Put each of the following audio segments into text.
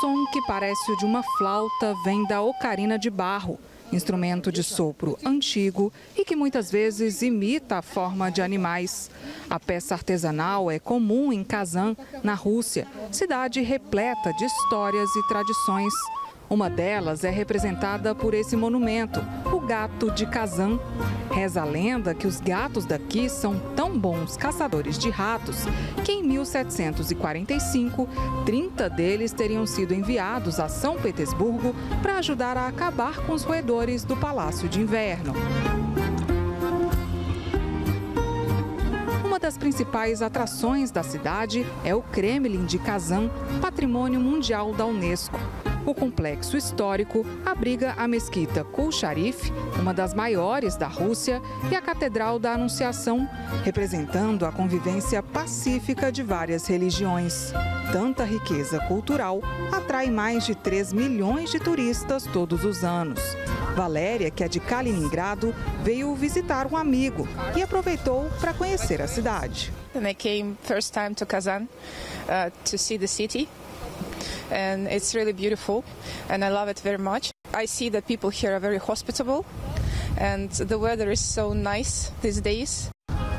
som que parece o de uma flauta vem da ocarina de barro, instrumento de sopro antigo e que muitas vezes imita a forma de animais. A peça artesanal é comum em Kazan, na Rússia, cidade repleta de histórias e tradições. Uma delas é representada por esse monumento, o gato de Kazan. Reza a lenda que os gatos daqui são tão bons caçadores de ratos que em 1745, 30 deles teriam sido enviados a São Petersburgo para ajudar a acabar com os roedores do Palácio de Inverno. Uma das principais atrações da cidade é o Kremlin de Kazan, patrimônio mundial da Unesco. O complexo histórico abriga a mesquita Kul Sharif, uma das maiores da Rússia, e a Catedral da Anunciação, representando a convivência pacífica de várias religiões. Tanta riqueza cultural atrai mais de 3 milhões de turistas todos os anos. Valéria, que é de Kaliningrado, veio visitar um amigo e aproveitou para conhecer a cidade. And I came first time to Kazan to see the city. And it's really beautiful and I love it very much. I see that people here are very hospitable and the weather is so nice these days.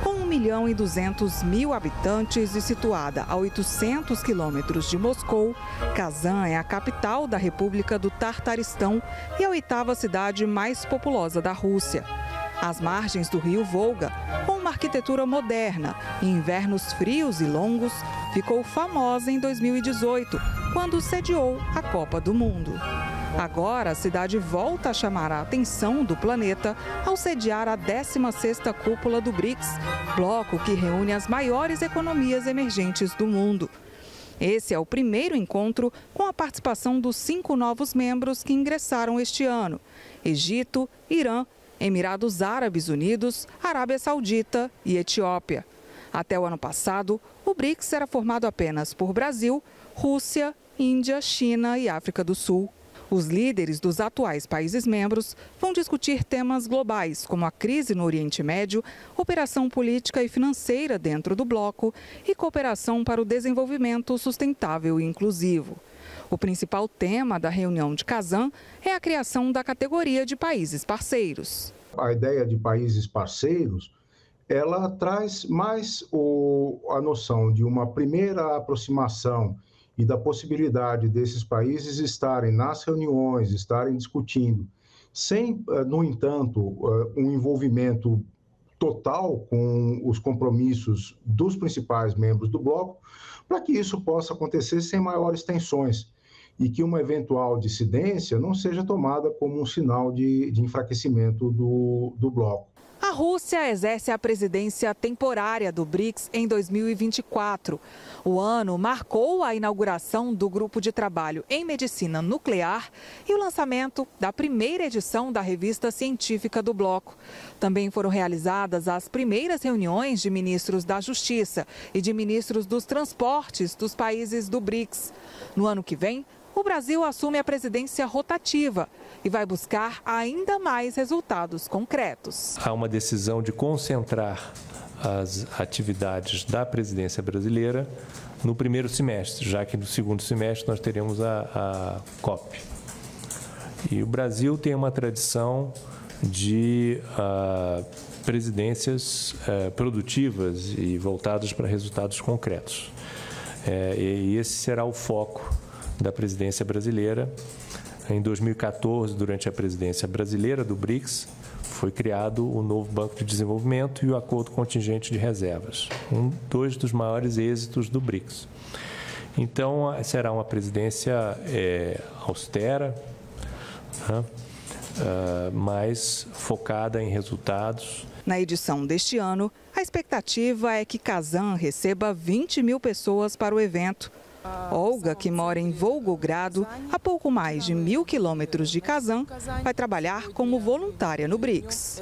Com 1.200.000 habitantes e situada a 800 quilômetros de Moscou, Kazan é a capital da República do Tartaristão e a 8ª cidade mais populosa da Rússia. Às margens do rio Volga, com uma arquitetura moderna e invernos frios e longos, ficou famosa em 2018, quando sediou a Copa do Mundo. Agora, a cidade volta a chamar a atenção do planeta ao sediar a 16ª cúpula do BRICS, bloco que reúne as maiores economias emergentes do mundo. Esse é o primeiro encontro com a participação dos 5 novos membros que ingressaram este ano: Egito, Irã, Emirados Árabes Unidos, Arábia Saudita e Etiópia. Até o ano passado, o BRICS era formado apenas por Brasil, Rússia, Índia, China e África do Sul. Os líderes dos atuais países membros vão discutir temas globais, como a crise no Oriente Médio, operação política e financeira dentro do bloco e cooperação para o desenvolvimento sustentável e inclusivo. O principal tema da reunião de Kazan é a criação da categoria de países parceiros. A ideia de países parceiros, ela traz mais a noção de uma primeira aproximação e da possibilidade desses países estarem nas reuniões, estarem discutindo, sem, no entanto, um envolvimento total com os compromissos dos principais membros do bloco, para que isso possa acontecer sem maiores tensões e que uma eventual dissidência não seja tomada como um sinal de enfraquecimento do bloco. A Rússia exerce a presidência temporária do BRICS em 2024. O ano marcou a inauguração do grupo de trabalho em medicina nuclear e o lançamento da primeira edição da revista científica do bloco. Também foram realizadas as primeiras reuniões de ministros da Justiça e de ministros dos transportes dos países do BRICS. No ano que vem, o Brasil assume a presidência rotativa e vai buscar ainda mais resultados concretos. Há uma decisão de concentrar as atividades da presidência brasileira no primeiro semestre, já que no segundo semestre nós teremos a COP. E o Brasil tem uma tradição de presidências produtivas e voltadas para resultados concretos. E esse será o foco da presidência brasileira. Em 2014, durante a presidência brasileira do BRICS, foi criado o novo Banco de Desenvolvimento e o Acordo Contingente de Reservas, dois dos maiores êxitos do BRICS. Então, será uma presidência austera, né? Mas focada em resultados. Na edição deste ano, a expectativa é que Kazan receba 20.000 pessoas para o evento. Olga, que mora em Volgogrado, a pouco mais de 1.000 quilômetros de Kazan, vai trabalhar como voluntária no BRICS.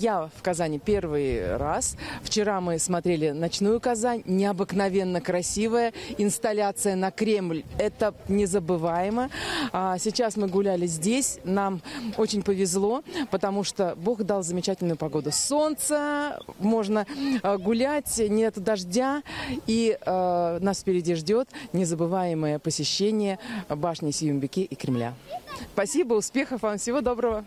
Я в Казани первый раз. Вчера мы смотрели ночную Казань, необыкновенно красивая инсталляция на Кремль. Это незабываемо. Сейчас мы гуляли здесь, нам очень повезло, потому что Бог дал замечательную погоду. Солнце, можно гулять, нет дождя, и нас впереди ждет незабываемое посещение башни Сююмбики и Кремля. Спасибо, успехов вам, всего доброго!